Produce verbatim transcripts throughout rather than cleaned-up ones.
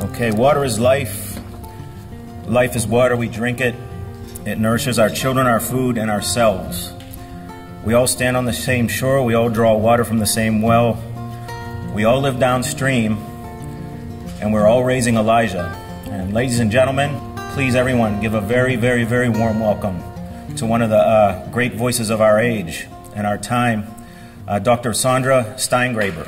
Okay, water is life. Life is water, we drink it. It nourishes our children, our food, and ourselves. We all stand on the same shore, we all draw water from the same well. We all live downstream, and we're all raising Elijah. And ladies and gentlemen, please everyone give a very, very, very warm welcome to one of the uh, great voices of our age and our time, uh, Doctor Sandra Steingraber.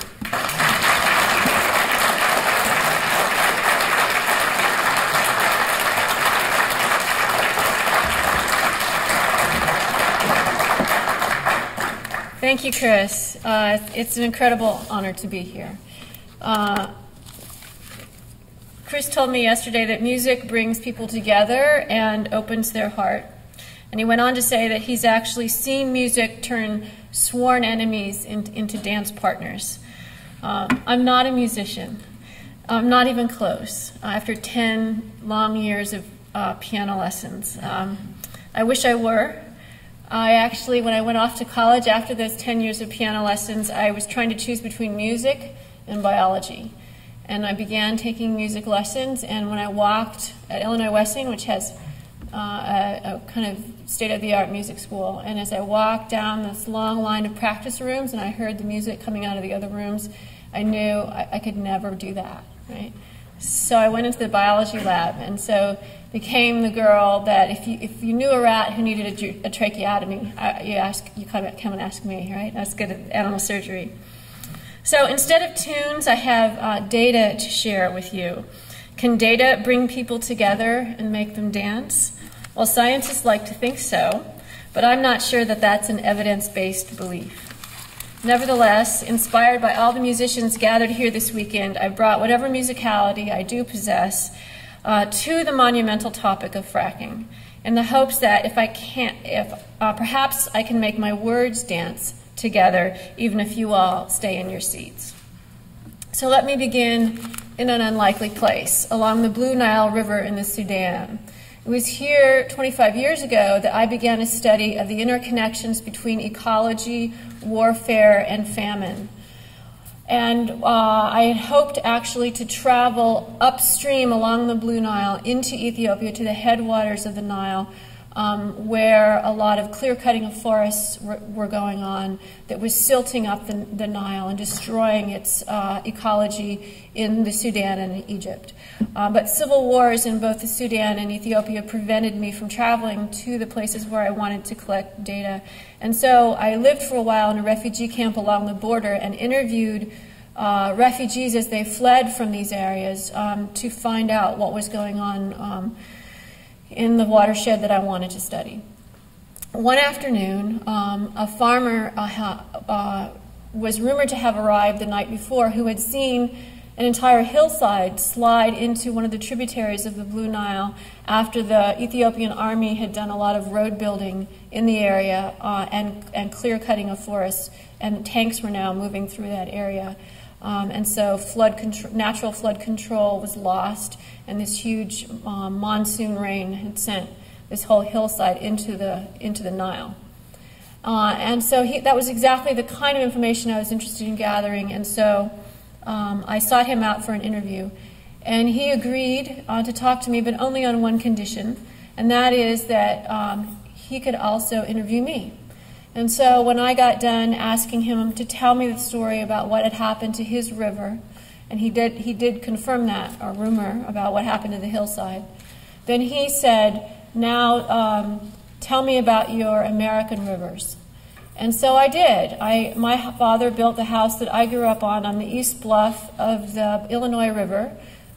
Thank you, Chris. Uh, it's an incredible honor to be here. Uh, Chris told me yesterday that music brings people together and opens their heart. And he went on to say that he's actually seen music turn sworn enemies in, into dance partners. Uh, I'm not a musician. I'm not even close. Uh, after ten long years of uh, piano lessons. Um, I wish I were. I actually, when I went off to college after those ten years of piano lessons, I was trying to choose between music and biology. And I began taking music lessons, and when I walked at Illinois Wesleyan, which has uh, a, a kind of state-of-the-art music school, and as I walked down this long line of practice rooms and I heard the music coming out of the other rooms, I knew I, I could never do that, right? So I went into the biology lab, and so became the girl that if you if you knew a rat who needed a, a tracheotomy, I, you ask you come, come and ask me, right? I was good at animal surgery. So instead of tunes, I have uh, data to share with you. Can data bring people together and make them dance? Well, scientists like to think so, but I'm not sure that that's an evidence-based belief. Nevertheless, inspired by all the musicians gathered here this weekend, I brought whatever musicality I do possess uh, to the monumental topic of fracking, in the hopes that if I can't, if uh, perhaps I can make my words dance together, even if you all stay in your seats. So let me begin in an unlikely place, along the Blue Nile River in the Sudan. It was here twenty-five years ago that I began a study of the interconnections between ecology, warfare, and famine. And uh, I had hoped actually to travel upstream along the Blue Nile into Ethiopia to the headwaters of the Nile, um, where a lot of clear-cutting of forests were, were going on that was silting up the, the Nile and destroying its uh, ecology in the Sudan and in Egypt. Uh, but civil wars in both the Sudan and Ethiopia prevented me from traveling to the places where I wanted to collect data. And so I lived for a while in a refugee camp along the border and interviewed uh, refugees as they fled from these areas um, to find out what was going on um, in the watershed that I wanted to study. One afternoon, um, a farmer uh, uh, was rumored to have arrived the night before who had seen an entire hillside slide into one of the tributaries of the Blue Nile after the Ethiopian army had done a lot of road building in the area uh, and, and clear cutting of forests, and tanks were now moving through that area. Um, and so flood contro- natural flood control was lost, and this huge um, monsoon rain had sent this whole hillside into the, into the Nile. Uh, and so he, that was exactly the kind of information I was interested in gathering, and so Um, I sought him out for an interview, and he agreed uh, to talk to me, but only on one condition, and that is that um, he could also interview me. And so when I got done asking him to tell me the story about what had happened to his river, and he did, he did confirm that, or rumor, about what happened to the hillside, then he said, now um, tell me about your American rivers. And so I did. I, my father built the house that I grew up on on the east bluff of the Illinois River.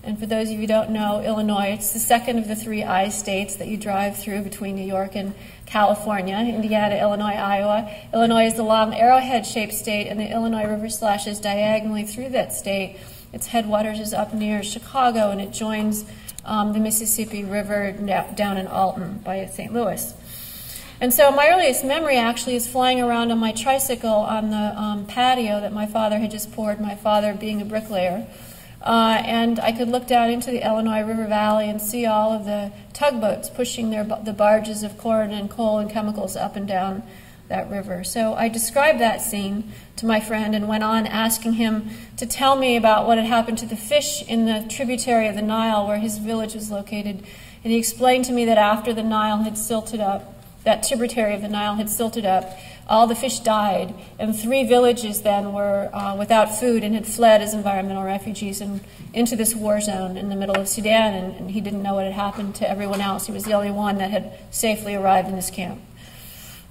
And for those of you who don't know Illinois, it's the second of the three I states that you drive through between New York and California, Indiana, Illinois, Iowa. Illinois is the long arrowhead-shaped state, and the Illinois River slashes diagonally through that state. Its headwaters is up near Chicago, and it joins um, the Mississippi River down in Alton by Saint Louis. And so my earliest memory actually is flying around on my tricycle on the um, patio that my father had just poured, my father being a bricklayer. Uh, and I could look down into the Illinois River Valley and see all of the tugboats pushing their, the barges of corn and coal and chemicals up and down that river. So I described that scene to my friend and went on asking him to tell me about what had happened to the fish in the tributary of the Nile where his village was located. And he explained to me that after the Nile had silted up, that tributary of the Nile had silted up, all the fish died, and three villages then were uh, without food and had fled as environmental refugees and into this war zone in the middle of Sudan, and, and he didn't know what had happened to everyone else. He was the only one that had safely arrived in this camp.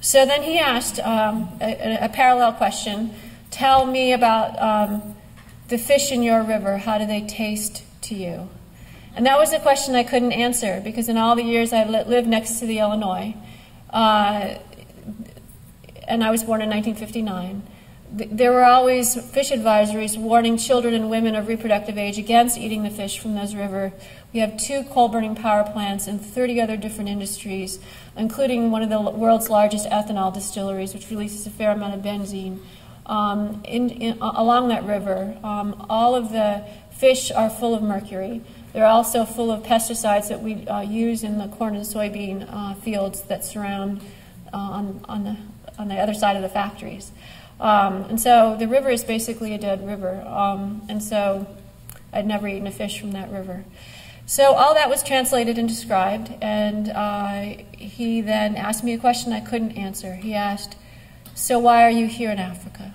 So then he asked um, a, a parallel question, tell me about um, the fish in your river, how do they taste to you? And that was a question I couldn't answer, because in all the years I lived next to the Illinois, uh, and I was born in nineteen fifty-nine, th there were always fish advisories warning children and women of reproductive age against eating the fish from those rivers. We have two coal-burning power plants and thirty other different industries, including one of the world's largest ethanol distilleries, which releases a fair amount of benzene, um, in, in, along that river. Um, all of the fish are full of mercury. They're also full of pesticides that we uh, use in the corn and soybean uh, fields that surround uh, on, on, the, on the other side of the factories. Um, and so the river is basically a dead river. Um, and so I'd never eaten a fish from that river. So all that was translated and described, and uh, he then asked me a question I couldn't answer. He asked, so why are you here in Africa?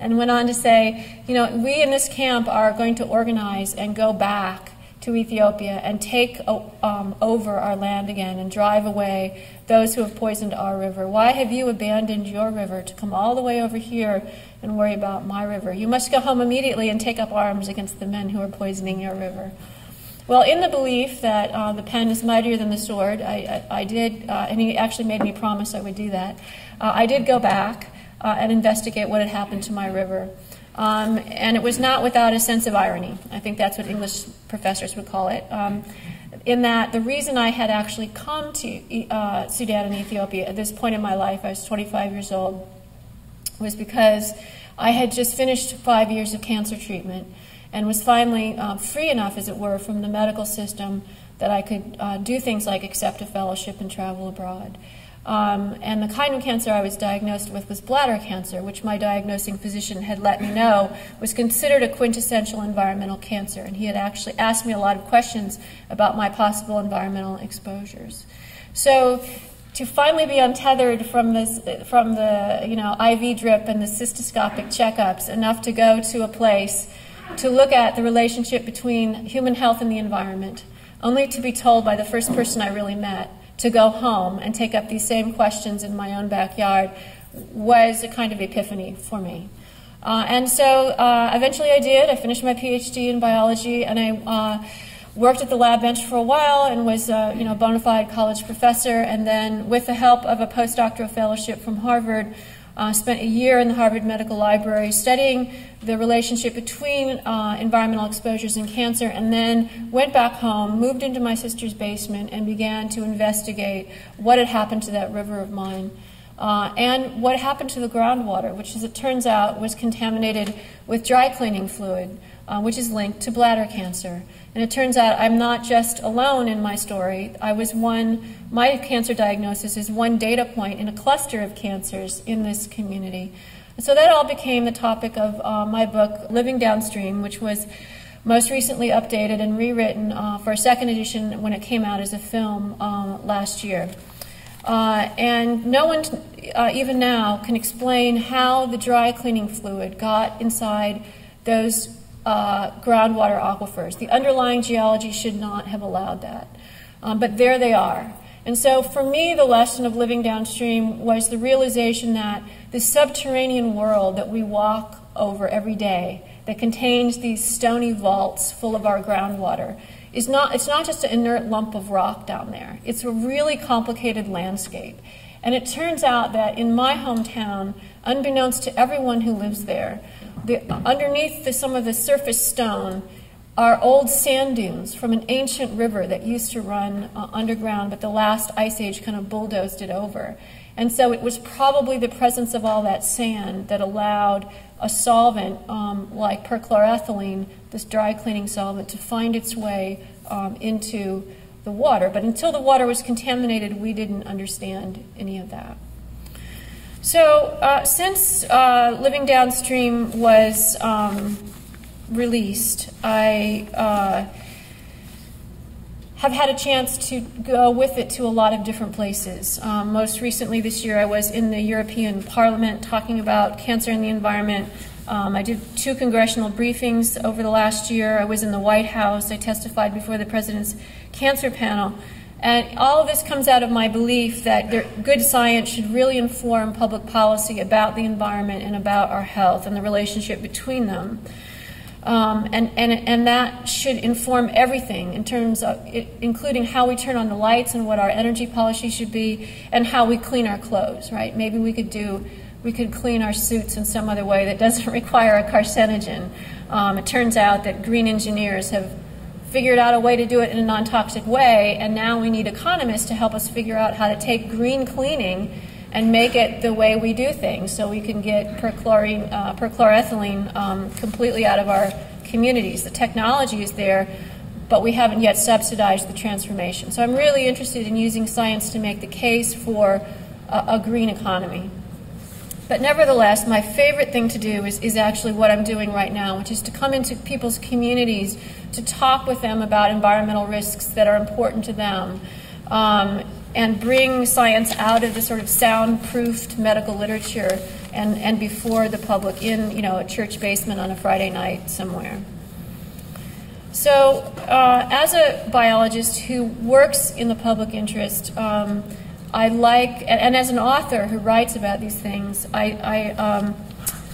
And went on to say, you know, we in this camp are going to organize and go back to Ethiopia and take um, over our land again and drive away those who have poisoned our river. Why have you abandoned your river to come all the way over here and worry about my river? You must go home immediately and take up arms against the men who are poisoning your river. Well, in the belief that uh, the pen is mightier than the sword, I, I, I did, uh, and he actually made me promise I would do that, uh, I did go back uh, and investigate what had happened to my river. Um, and it was not without a sense of irony. I think that's what English professors would call it, um, in that the reason I had actually come to uh, Sudan and Ethiopia at this point in my life, I was twenty-five years old, was because I had just finished five years of cancer treatment and was finally uh, free enough, as it were, from the medical system that I could uh, do things like accept a fellowship and travel abroad. Um, and the kind of cancer I was diagnosed with was bladder cancer, which my diagnosing physician had let me know was considered a quintessential environmental cancer. And he had actually asked me a lot of questions about my possible environmental exposures. So to finally be untethered from this, from the you know I V drip and the cystoscopic checkups, enough to go to a place to look at the relationship between human health and the environment, only to be told by the first person I really met to go home and take up these same questions in my own backyard, was a kind of epiphany for me. Uh, and so uh, eventually I did. I finished my PhD in biology, and I uh, worked at the lab bench for a while and was a you know, bona fide college professor, and then with the help of a postdoctoral fellowship from Harvard, Uh, spent a year in the Harvard Medical Library studying the relationship between uh, environmental exposures and cancer, and then went back home, moved into my sister's basement, and began to investigate what had happened to that river of mine uh, and what happened to the groundwater, which, as it turns out, was contaminated with dry cleaning fluid, uh, which is linked to bladder cancer. And it turns out I'm not just alone in my story. I was one, my cancer diagnosis is one data point in a cluster of cancers in this community. And so that all became the topic of uh, my book, Living Downstream, which was most recently updated and rewritten uh, for a second edition when it came out as a film uh, last year. Uh, and no one, uh, even now, can explain how the dry cleaning fluid got inside those Uh, groundwater aquifers. The underlying geology should not have allowed that. Um, but there they are. And so for me, the lesson of living downstream was the realization that the subterranean world that we walk over every day, that contains these stony vaults full of our groundwater, is not, it's not just an inert lump of rock down there. It's a really complicated landscape. And it turns out that in my hometown, unbeknownst to everyone who lives there, The, underneath the, some of the surface stone are old sand dunes from an ancient river that used to run uh, underground, but the last ice age kind of bulldozed it over. And so it was probably the presence of all that sand that allowed a solvent um, like perchloroethylene, this dry cleaning solvent, to find its way um, into the water. But until the water was contaminated, we didn't understand any of that. So uh, since uh, Living Downstream was um, released, I uh, have had a chance to go with it to a lot of different places. Um, most recently this year I was in the European Parliament talking about cancer and the environment. Um, I did two congressional briefings over the last year. I was in the White House. I testified before the President's cancer panel. And all of this comes out of my belief that there, good science should really inform public policy about the environment and about our health and the relationship between them. Um, and, and, and that should inform everything in terms of, it, including how we turn on the lights and what our energy policy should be and how we clean our clothes, right? Maybe we could do, we could clean our suits in some other way that doesn't require a carcinogen. Um, it turns out that green engineers have figured out a way to do it in a non-toxic way, and now we need economists to help us figure out how to take green cleaning and make it the way we do things so we can get perchlorine, uh, perchloroethylene um, completely out of our communities. The technology is there, but we haven't yet subsidized the transformation. So I'm really interested in using science to make the case for a, a green economy. But nevertheless, my favorite thing to do is, is actually what I'm doing right now, which is to come into people's communities to talk with them about environmental risks that are important to them um, and bring science out of the sort of soundproofed medical literature and, and before the public in, you know, a church basement on a Friday night somewhere. So uh, as a biologist who works in the public interest, um, I like, and as an author who writes about these things, I, I, um,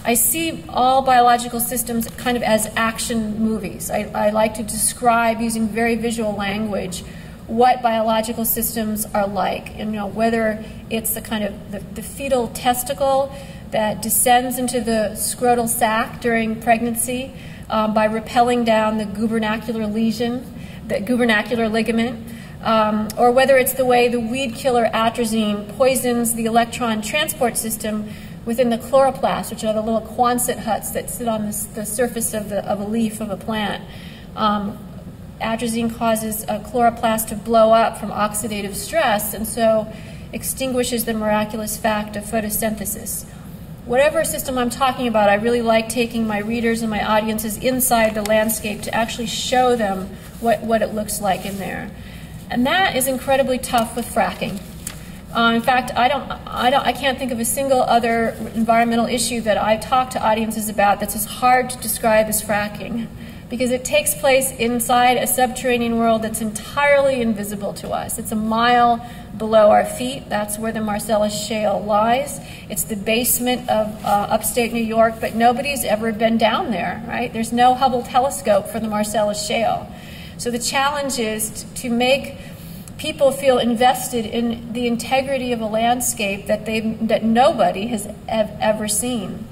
I see all biological systems kind of as action movies. I, I like to describe using very visual language what biological systems are like, and, you know, whether it's the kind of the, the fetal testicle that descends into the scrotal sac during pregnancy um, by repelling down the gubernacular lesion, the gubernacular ligament. Um, or whether it's the way the weed killer atrazine poisons the electron transport system within the chloroplasts, which are the little Quonset huts that sit on the, the surface of, the, of a leaf of a plant. Um, atrazine causes a chloroplast to blow up from oxidative stress and so extinguishes the miraculous fact of photosynthesis. Whatever system I'm talking about, I really like taking my readers and my audiences inside the landscape to actually show them what, what it looks like in there. And that is incredibly tough with fracking. Uh, in fact, I don't, I don't, I can't think of a single other environmental issue that I talk to audiences about that's as hard to describe as fracking, because it takes place inside a subterranean world that's entirely invisible to us. It's a mile below our feet. That's where the Marcellus Shale lies. It's the basement of uh, upstate New York, but nobody's ever been down there, right? There's no Hubble telescope for the Marcellus Shale. So the challenge is to make people feel invested in the integrity of a landscape that they that nobody has ever seen.